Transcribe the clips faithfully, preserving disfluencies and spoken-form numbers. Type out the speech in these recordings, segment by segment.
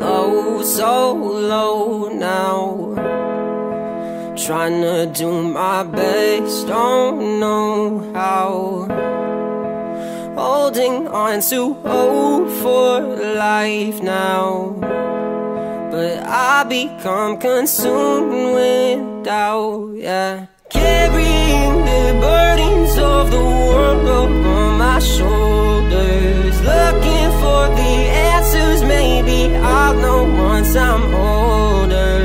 down oh so low now, trying to do my best, don't know how, holding on to hope for life now, but I become consumed with doubt, yeah. Carrying the burdens of the world upon my shoulders, looking for the answers maybe I'll know once I'm older.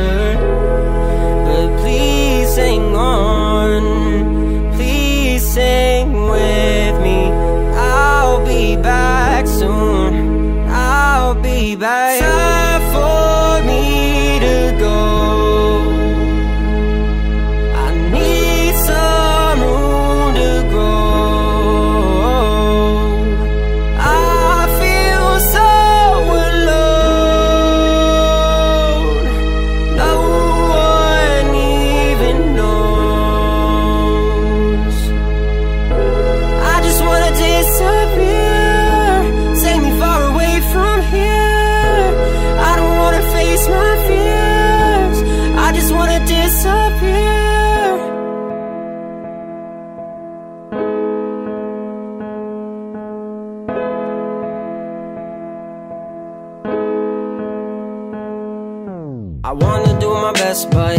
But please hang on, please hang with me, I'll be back soon, I'll be back. Time for me to go, I wanna do my best, but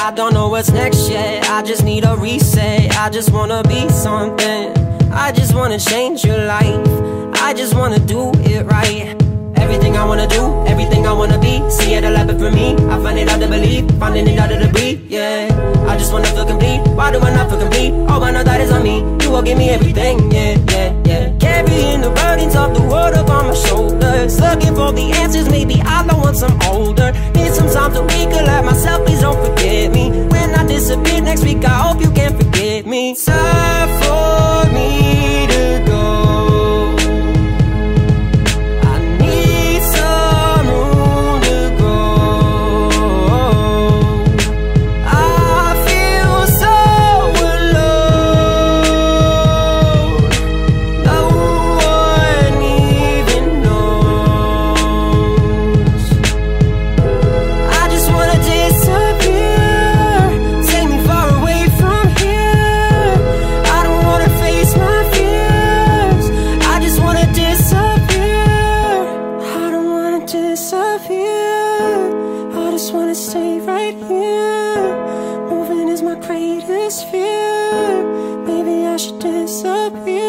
I don't know what's next yet. I just need a reset, I just wanna be something, I just wanna change your life, I just wanna do it right. Everything I wanna do, everything I wanna be, see it all happen for me, I find it hard to believe, finding it hard to breathe, yeah. I just wanna feel complete, why do I not feel complete? Oh, I know that is on me, you will give me everything, yeah, yeah, yeah. Carrying the burdens of the world upon my shoulders, looking for the answers, maybe I'll know once I'm older. Need some time to recollect myself, please don't forget me. When I disappear next week, I hope you can forget me. Time for me to go, maybe I should disappear.